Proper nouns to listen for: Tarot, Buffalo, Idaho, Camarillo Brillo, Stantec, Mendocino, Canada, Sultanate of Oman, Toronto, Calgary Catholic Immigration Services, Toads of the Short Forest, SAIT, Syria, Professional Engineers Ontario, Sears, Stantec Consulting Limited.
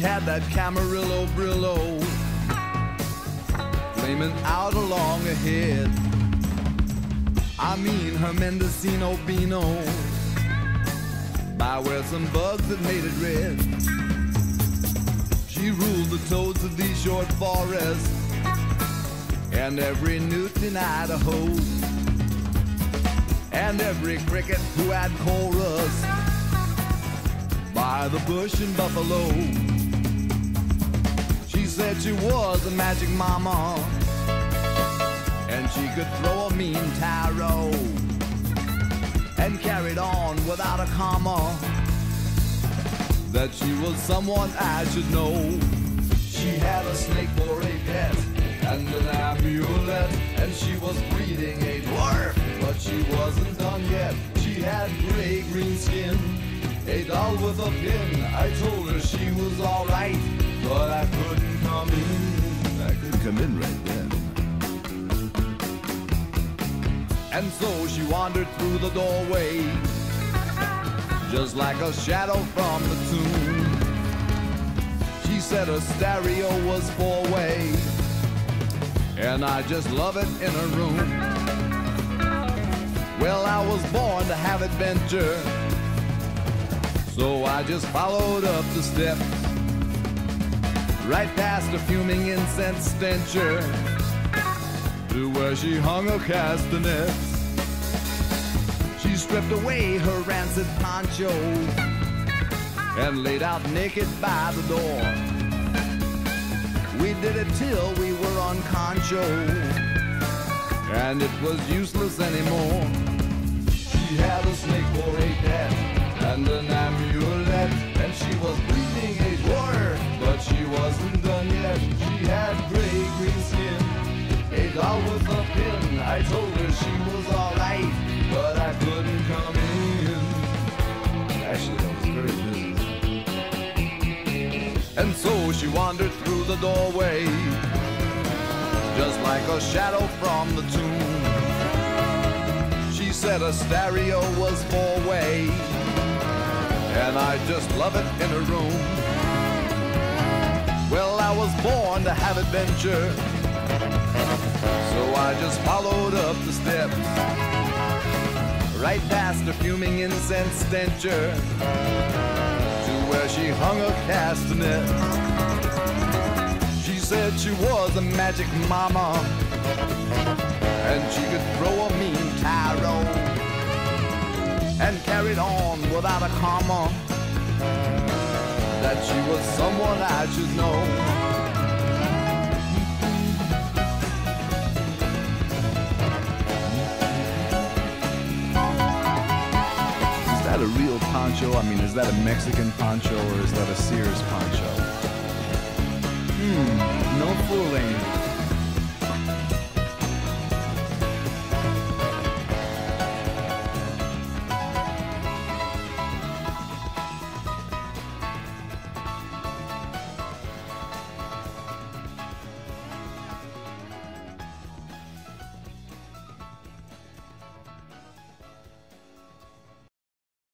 She had that Camarillo Brillo flaming out along ahead. I mean her Mendocino Beano, by where some bugs that made it red. She ruled the toads of these short forests and every newt in Idaho, and every cricket who had chorus by the bush in Buffalo. She said she was a magic mama and she could throw a mean tarot, and carried on without a comma that she was someone I should know. She had a snake for a pet and an amulet, and she was breeding a dwarf, but she wasn't done yet. She had gray-green skin, a doll with a pin. I told her she was all right, but I couldn't come in. I could come in right then. And so she wandered through the doorway, just like a shadow from the tomb. She said her stereo was four-way, and I just love it in her room. Well, I was born to have adventure, so I just followed up the steps, right past a fuming incense stencher, to where she hung her castanets. She stripped away her rancid poncho and laid out naked by the door. We did it till we were on concho, and it was useless anymore. She had a snake for a pet and an amulet, and she was breathing a dwarf, but she wasn't done yet. She had gray-green skin, a doll with a pin. I told her she was all right, but I couldn't come in. Actually, I was very busy. And so she wandered through the doorway, just like a shadow from the tomb. She said a stereo was four-way, and I just love it in her room. Well, I was born to have adventure, so I just followed up the steps, right past a fuming incense stencher, to where she hung her castanet. She said she was a magic mama and she could throw a mean tarot, and carried on without a comma that she was someone I should know. A real poncho? I mean, is that a Mexican poncho or is that a Sears poncho? No fooling.